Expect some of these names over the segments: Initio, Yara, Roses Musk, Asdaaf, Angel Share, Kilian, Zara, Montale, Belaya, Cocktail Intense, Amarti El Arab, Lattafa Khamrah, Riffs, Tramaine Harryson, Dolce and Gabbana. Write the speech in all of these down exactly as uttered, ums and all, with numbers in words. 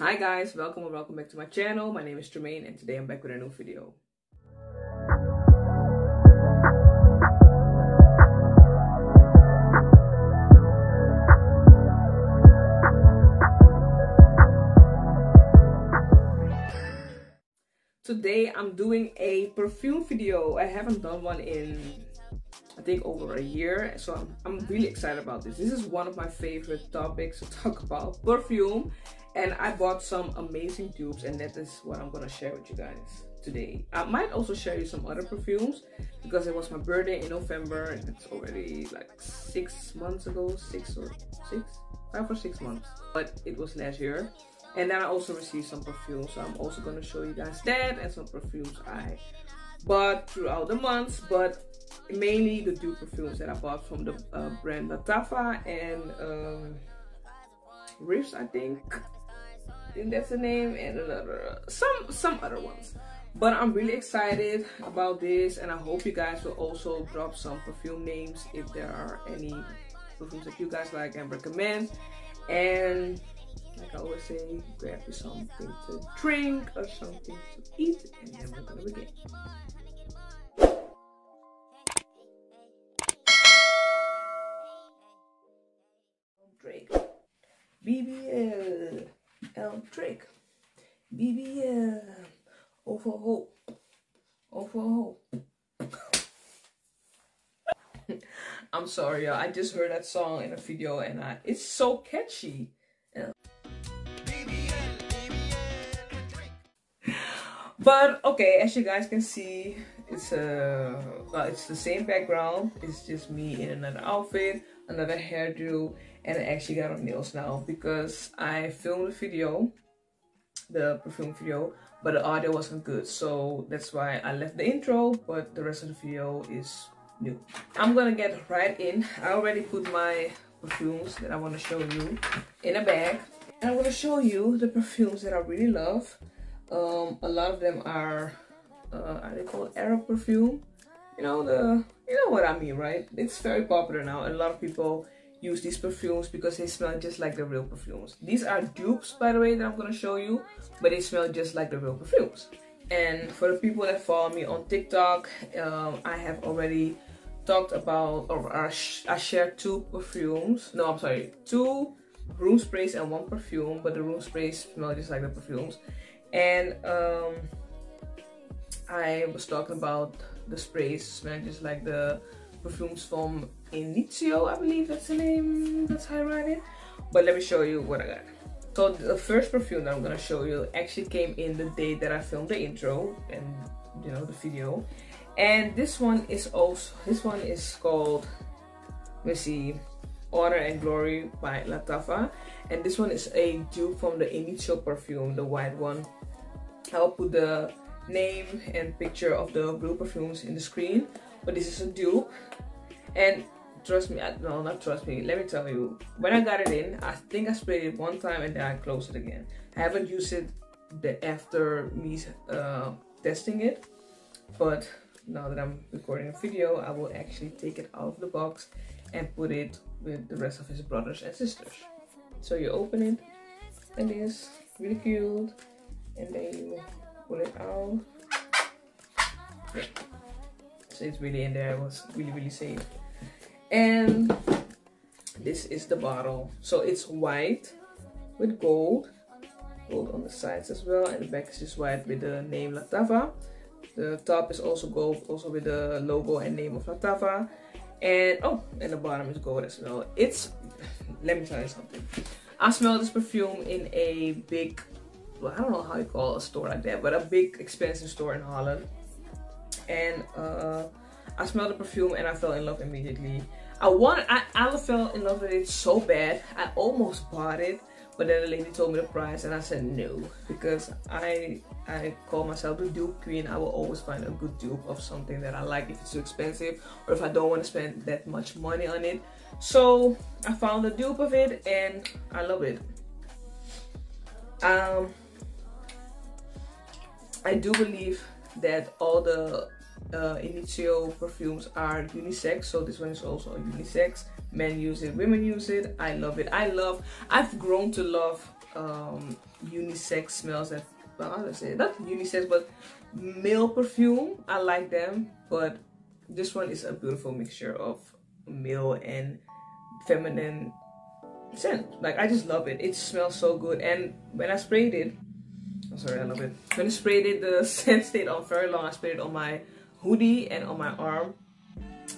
Hi guys, welcome or welcome back to my channel. My name is Tramaine and today I'm back with a new video. Today I'm doing a perfume video. I haven't done one in I think over a year, so I'm, I'm really excited about this. This is one of my favorite topics to talk about, perfume. And I bought some amazing dupes and that is what I'm gonna share with you guys today. I might also share you some other perfumes because it was my birthday in November and it's already like six months ago, six or six, five or six months, but it was last year. And then I also received some perfumes, so I'm also gonna show you guys that and some perfumes I bought throughout the months, but mainly the dupe perfumes that I bought from the uh, brand Lattafa and um, Riffs, I think. I think that's the name, and another some some other ones, but I'm really excited about this and I hope you guys will also drop some perfume names if there are any perfumes that you guys like and recommend. And like I always say, grab you something to drink or something to eat and then we're gonna begin. Drake B B L El Drake B B L over hope over hope. I'm sorry y'all, I just heard that song in a video and I it's so catchy. But okay, as you guys can see, it's a uh, well, it's the same background. It's just me in another outfit, another hairdo, and I actually got on nails now because I filmed the video, the perfume video, but the audio wasn't good, so that's why I left the intro. But the rest of the video is new. I'm gonna get right in. I already put my perfumes that I want to show you in a bag, and I'm gonna show you the perfumes that I really love. Um, a lot of them are, uh, are they called Arab perfume? You know the, you know what I mean, right? It's very popular now. A lot of people use these perfumes because they smell just like the real perfumes. These are dupes, by the way, that I'm gonna show you, but they smell just like the real perfumes. And for the people that follow me on TikTok, um, I have already talked about, or I, sh I shared two perfumes. No, I'm sorry, two room sprays and one perfume, but the room sprays smell just like the perfumes. And um, I was talking about the sprays smell just like the perfumes from Initio, I believe that's the name, that's how I write it. But let me show you what I got. So the first perfume that I'm gonna show you actually came in the day that I filmed the intro and you know the video. And this one is also this one is called, let me see, Honor and Glory by Lattafa, and this one is a dupe from the Initio perfume, the white one. I'll put the name and picture of the blue perfumes in the screen, but this is a dupe. And trust me, I, no, not trust me, let me tell you, when I got it in, I think I sprayed it one time and then I closed it again. I haven't used it the, after me uh, testing it, but now that I'm recording a video, I will actually take it out of the box and put it with the rest of his brothers and sisters. So you open it, and it's really cute, and then you pull it out. Yeah. So it's really in there, it was really, really safe. And this is the bottle. So it's white with gold, gold on the sides as well, and the back is just white with the name Lattafa. The top is also gold, also with the logo and name of Lattafa. And oh, and the bottom is gold as well. It's, let me tell you something. I smelled this perfume in a big, well, I don't know how you call a store like that, but a big expensive store in Holland. And uh, I smelled the perfume and I fell in love immediately. I wanted, I, I fell in love with it so bad. I almost bought it, but then the lady told me the price and I said no, because I I call myself the dupe queen. I will always find a good dupe of something that I like if it's too expensive or if I don't want to spend that much money on it. So I found a dupe of it and I love it. Um, I do believe that all the uh, Initio perfumes are unisex, so this one is also unisex. Men use it, women use it. I love it. I love, I've grown to love um unisex smells that, well, I was gonna say not unisex but male perfume. I like them, but this one is a beautiful mixture of male and feminine scent. Like, I just love it. It smells so good. And when I sprayed it, I'm sorry, I love it. When I sprayed it, the scent stayed on very long. I sprayed it on my hoodie and on my arm,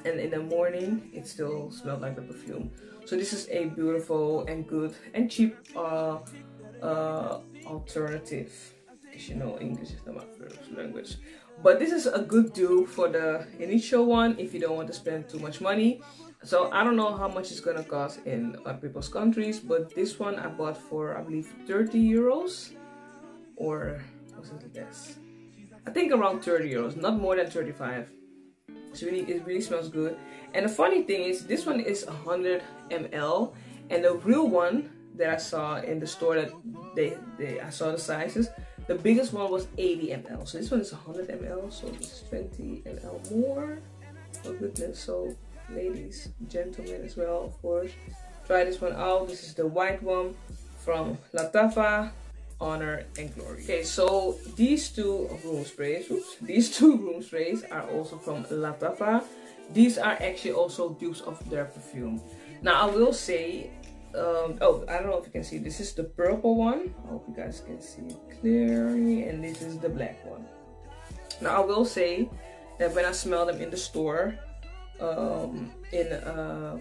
and in the morning it still smelled like the perfume. So this is a beautiful and good and cheap uh, uh, alternative, because you know English is not my first language. But this is a good deal for the Initio one if you don't want to spend too much money. So I don't know how much it's gonna cost in other people's countries, but this one I bought for, I believe, thirty euros, or what's it less? I think around thirty euros, not more than thirty-five. It's really, it really smells good. And the funny thing is, this one is one hundred milliliters, and the real one that I saw in the store that they, they I saw the sizes. The biggest one was eighty milliliters, so this one is one hundred milliliters, so it's twenty milliliters more. Oh goodness! So ladies, gentlemen as well, of course, try this one out. This is the white one from Lattafa, Honor and Glory. Okay, so these two room sprays, oops, these two room sprays are also from Lattafa. These are actually also dupes of their perfume. Now I will say, Um, oh, I don't know if you can see, this is the purple one. I hope you guys can see it clearly, and this is the black one. Now I will say that when I smell them in the store, um, in uh,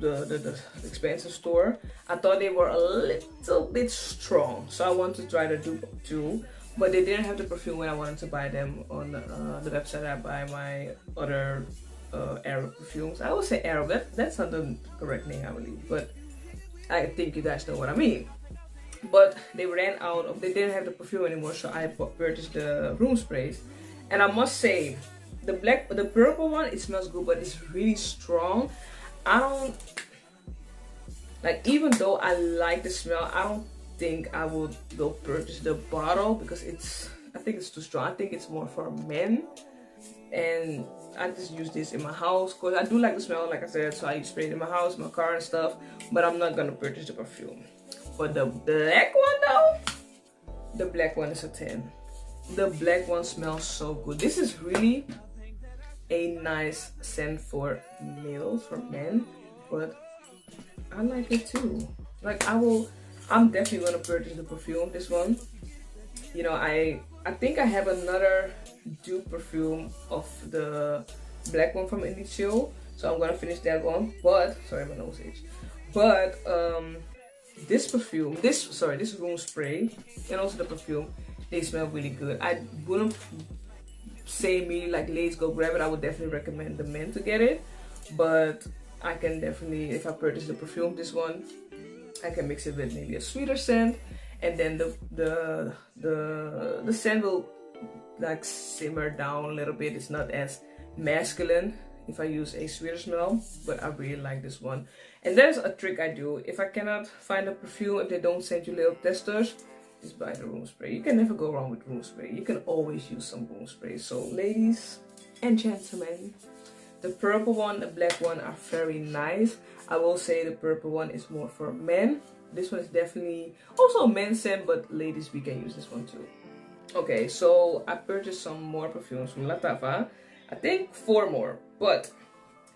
the, the, the expensive store, I thought they were a little bit strong, so I wanted to try the dupe too, but they didn't have the perfume when I wanted to buy them on uh, the website I buy my other uh, Arab perfumes. I would say Arab, that, that's not the correct name I believe, but I think you guys know what I mean. But they ran out of, they didn't have the perfume anymore, so I purchased the room sprays. And I must say, the black, the purple one, it smells good, but it's really strong. I don't, like, even though I like the smell, I don't think I would go purchase the bottle, because it's, I think it's too strong. I think it's more for men. And I just use this in my house because I do like the smell, like I said, so I spray it in my house, my car and stuff, but I'm not gonna purchase the perfume. But the black one though, the black one is a ten. The black one smells so good. This is really a nice scent for males, for men, but I like it too. Like, I will, I'm definitely gonna purchase the perfume, this one. You know, I, I think I have another dupe perfume of the black one from Initio, so I'm gonna finish that one. But sorry, my nose itch. But um, this perfume, this sorry, this room spray, and also the perfume, they smell really good. I wouldn't say me like, ladies go grab it. I would definitely recommend the men to get it. But I can definitely, if I purchase the perfume, this one, I can mix it with maybe a sweeter scent, and then the the the the scent will like simmer down a little bit. It's not as masculine if I use a sweeter smell, but I really like this one. And there's a trick I do. If I cannot find a perfume, if they don't send you little testers, just buy the room spray. You can never go wrong with room spray. You can always use some room spray. So ladies and gentlemen, the purple one, the black one are very nice. I will say the purple one is more for men. This one is definitely also a men's scent, but ladies, we can use this one too. Okay, so I purchased some more perfumes from Lattafa. I think four more, but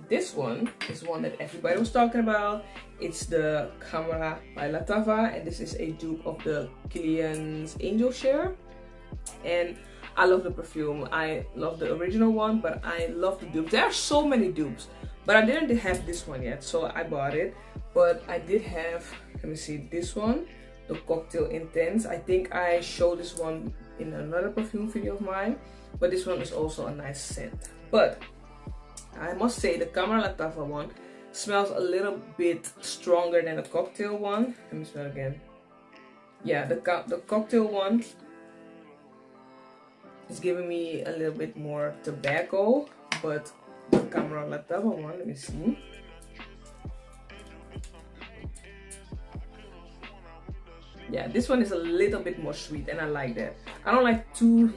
this one is one that everybody was talking about. It's the Khamrah by Lattafa, and this is a dupe of the Kilian's Angel Share. And I love the perfume. I love the original one, but I love the dupe. There are so many dupes, but I didn't have this one yet, so I bought it. But I did have, let me see, this one, the Cocktail Intense. I think I showed this one in another perfume video of mine, but this one is also a nice scent. But I must say the Khamrah Lattafa one smells a little bit stronger than the Cocktail one. Let me smell again. Yeah, the, co the Cocktail one is giving me a little bit more tobacco, but the Khamrah Lattafa one, let me see. Yeah, this one is a little bit more sweet, and I like that. I don't like too,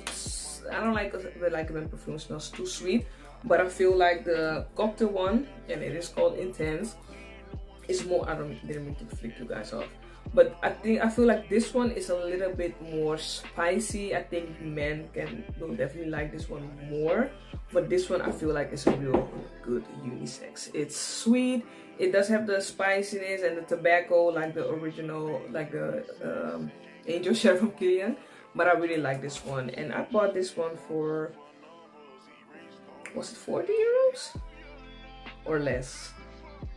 I don't like like when perfume smells too sweet, but I feel like the Cocktail one, and it is called Intense, is more, I don't, didn't mean to flick you guys off, But I think I feel like this one is a little bit more spicy. I think men can will definitely like this one more. But this one I feel like it's a real good unisex. It's sweet. It does have the spiciness and the tobacco like the original, like the um, Angel Share from Kilian. But I really like this one, and I bought this one for, was it forty euros or less?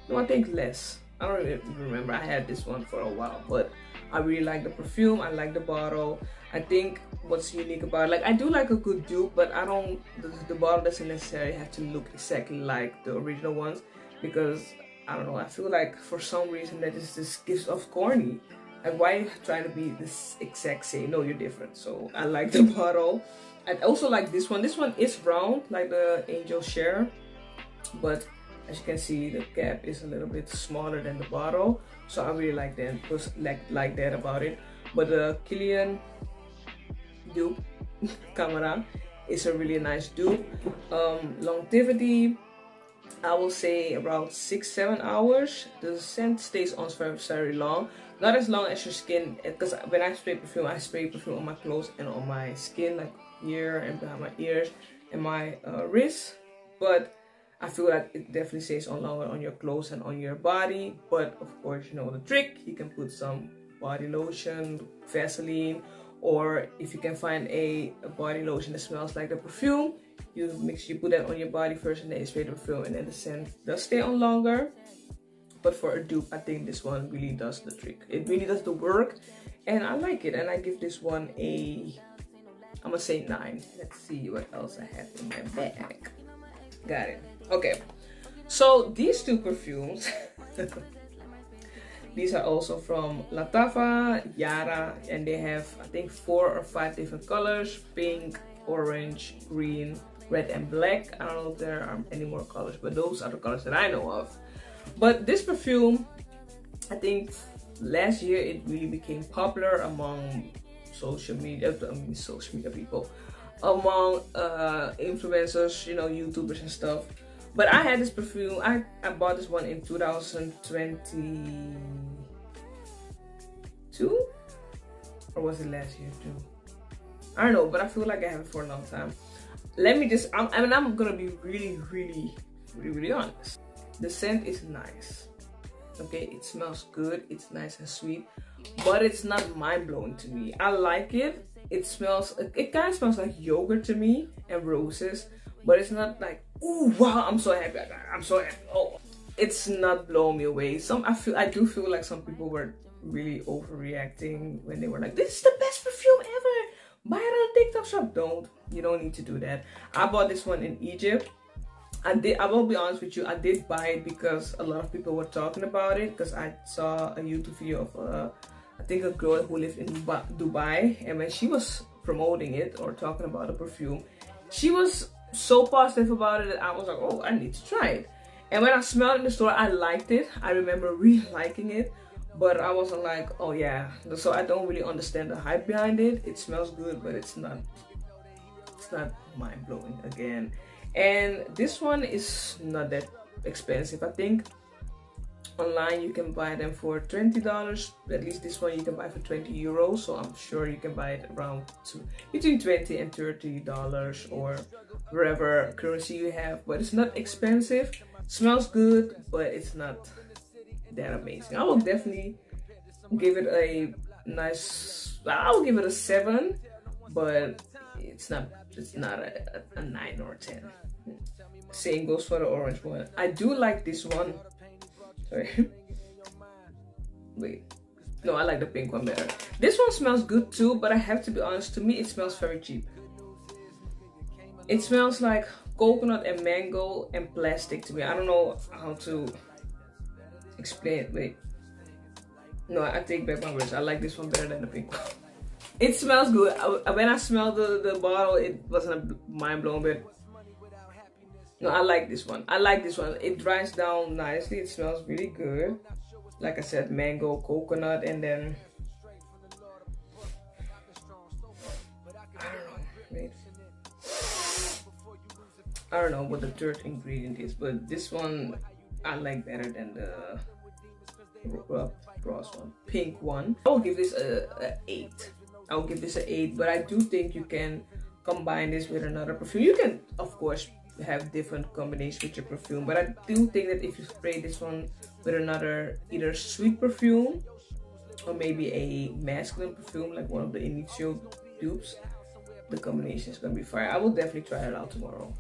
No, I think less. I don't really remember. I had this one for a while, but I really like the perfume. I like the bottle. I think what's unique about it, like I do like a good dupe, but I don't, the, the bottle doesn't necessarily have to look exactly like the original ones, because I don't know, I feel like for some reason that is just gives off corny. Like, why are you trying to be this exact same? No, you're different. So I like the bottle. I also like this one. This one is round like the Angel Share, but as you can see, the cap is a little bit smaller than the bottle, so I really like that. Like, like that about it. But the Kilian dupe Khamrah is a really nice dupe. Um, longevity, I will say around six seven hours. The scent stays on very very long. Not as long as your skin, because when I spray perfume, I spray perfume on my clothes and on my skin, like here and behind my ears and my uh, wrists. But I feel like it definitely stays on longer on your clothes and on your body. But of course, you know the trick. You can put some body lotion, Vaseline, or if you can find a, a body lotion that smells like the perfume, you mix, you put that on your body first and then you spray the perfume, and then the scent does stay on longer. But for a dupe, I think this one really does the trick. It really does the work, and I like it, and I give this one a, I'm gonna say nine. Let's see what else I have in my bag. Got it. Okay, so these two perfumes, these are also from Lattafa, Yara, and they have I think four or five different colors: pink, orange, green, red, and black. I don't know if there are any more colors, but those are the colors that I know of. But this perfume, I think last year it really became popular among social media, I mean social media people, among uh, influencers, you know, YouTubers and stuff. But I had this perfume, I, I bought this one in two thousand twenty-two? Or was it last year too? I don't know, but I feel like I have it for a long time. Let me just, I'm, I mean, I'm gonna be really, really, really, really honest. The scent is nice, okay? It smells good, it's nice and sweet, but it's not mind-blowing to me. I like it. It smells, it kind of smells like yogurt to me and roses, but it's not like, ooh, wow, I'm so happy, I'm so happy. Oh, it's not blowing me away. Some, I feel, I do feel like some people were really overreacting when they were like, this is the best perfume ever, buy it on a TikTok shop. Don't, you don't need to do that. I bought this one in Egypt. I did, I will be honest with you, I did buy it because a lot of people were talking about it, because I saw a YouTube video of a, I think a girl who lived in Dubai, and when she was promoting it or talking about the perfume, she was so positive about it that I was like, oh, I need to try it. And when I smelled it in the store, I liked it. I remember really liking it, but I wasn't like, oh yeah. So I don't really understand the hype behind it. It smells good, but it's not, it's not mind-blowing again. And this one is not that expensive. I think online you can buy them for twenty dollars. At least this one you can buy for twenty euros. So I'm sure you can buy it around two, between twenty and thirty dollars or wherever currency you have. But it's not expensive. Smells good, but it's not that amazing. I will definitely give it a nice, I'll give it a seven, but it's not, it's not a, a, a nine or a ten. Same goes for the orange one. I do like this one. Sorry. Wait. No, I like the pink one better. This one smells good too, but I have to be honest, to me it smells very cheap. It smells like coconut and mango and plastic to me. I don't know how to explain it. Wait. No, I take back my words. I like this one better than the pink one. It smells good. I, when I smelled the, the bottle, it wasn't a mind-blowing bit. No, I like this one. I like this one. It dries down nicely. It smells really good. Like I said, mango, coconut, and then... I don't know. Wait. I don't know what the third ingredient is, but this one I like better than the brass one, pink one. I'll give this a, a eight. I'll give this an eight, but I do think you can combine this with another perfume. You can, of course, have different combinations with your perfume, but I do think that if you spray this one with another either sweet perfume or maybe a masculine perfume like one of the Initio dupes, the combination is gonna be fire. I will definitely try it out tomorrow.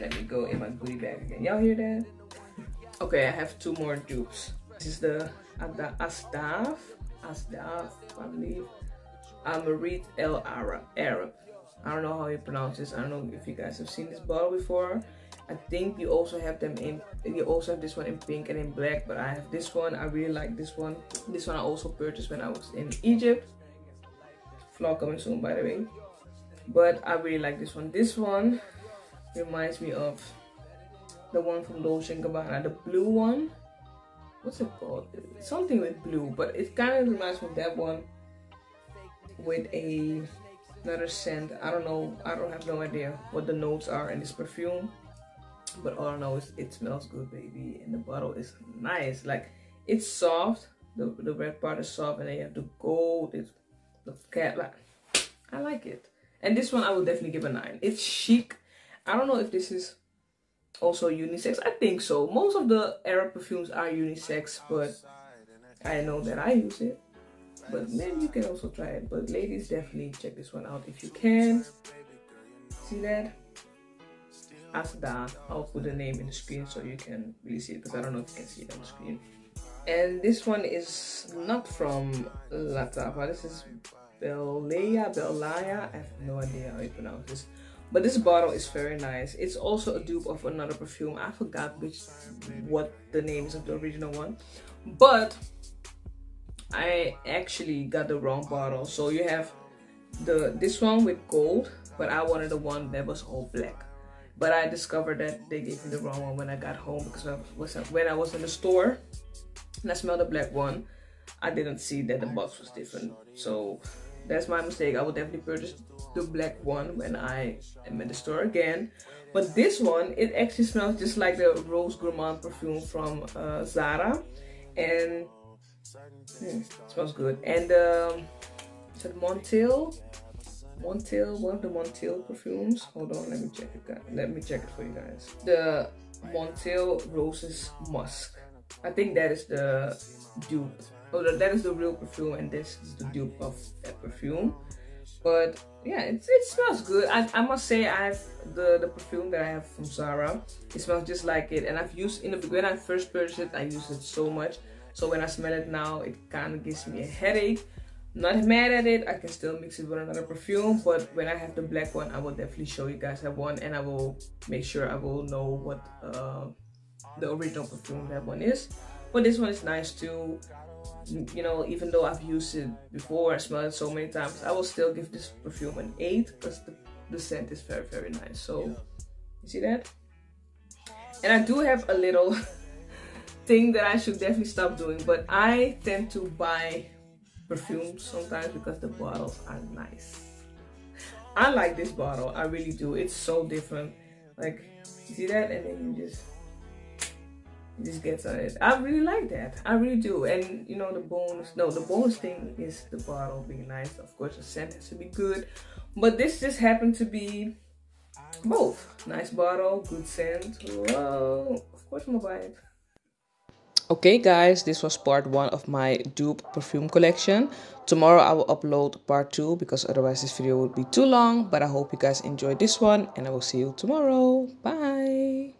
Let me go in my goodie bag again. Y'all hear that? Okay, I have two more dupes. This is the Asdaaf, Asdaaf, I believe, Amarti El Arab. Arab. I don't know how you pronounce this. I don't know if you guys have seen this bottle before. I think you also have them in, you also have this one in pink and in black, but I have this one. I really like this one. This one I also purchased when I was in Egypt. Vlog coming soon, by the way. But I really like this one. This one reminds me of the one from Dolce and Gabbana, the blue one. What's it called? It's something with blue, but it kind of reminds me of that one with a another scent. I don't know. I don't have no idea what the notes are in this perfume, but all I know is it smells good, baby, and the bottle is nice. Like, it's soft. The the red part is soft, and then you have the gold. It's the cat. Like, I like it. And this one I will definitely give a nine. It's chic. I don't know if this is also unisex. I think so. Most of the Arab perfumes are unisex, but I know that I use it. But men, you can also try it. But ladies, definitely check this one out if you can. See that? Asdaaf. I'll put the name in the screen so you can really see it, because I don't know if you can see it on the screen. And this one is not from Lattafa. This is Belaya, Belaya. I have no idea how you pronounce this. But this bottle is very nice. It's also a dupe of another perfume. I forgot which, what the name is of the original one. But I actually got the wrong bottle. So you have the this one with gold, but I wanted the one that was all black. But I discovered that they gave me the wrong one when I got home, because I was, when I was in the store and I smelled the black one, I didn't see that the box was different. So that's my mistake. I will definitely purchase the black one when I am in the store again. But this one, it actually smells just like the Rose Gourmand perfume from uh, Zara. And Hmm, smells good. And um, is it Montale? Montale, one of the Montale perfumes. Hold on, let me check it. Guys. Let me check it for you guys. The Montale Roses Musk. I think that is the dupe. Oh, that is the real perfume, and this is the dupe of that perfume. But yeah, it, it smells good. I, I must say, I have the the perfume that I have from Zara. It smells just like it, and I've used in the when I first purchased it, I used it so much. So when I smell it now, it kind of gives me a headache. Not mad at it. I can still mix it with another perfume. But when I have the black one, I will definitely show you guys that one. And I will make sure I will know what uh, the original perfume that one is. But this one is nice too. You know, even though I've used it before, I smelled it so many times, I will still give this perfume an eight. Because the, the scent is very, very nice. So, you see that? And I do have a little thing that I should definitely stop doing, but I tend to buy perfume sometimes because the bottles are nice. I like this bottle, I really do. It's so different. Like, you see that, and then you just you just get on it. I really like that, I really do. And you know, the bonus no the bonus thing is the bottle being nice. Of course the scent has to be good, but this just happened to be both. Nice bottle, good scent. Whoa, of course I'm gonna buy it. Okay guys, this was part one of my dupe perfume collection. Tomorrow I will upload part two, because otherwise this video would be too long. But I hope you guys enjoyed this one, and I will see you tomorrow. Bye!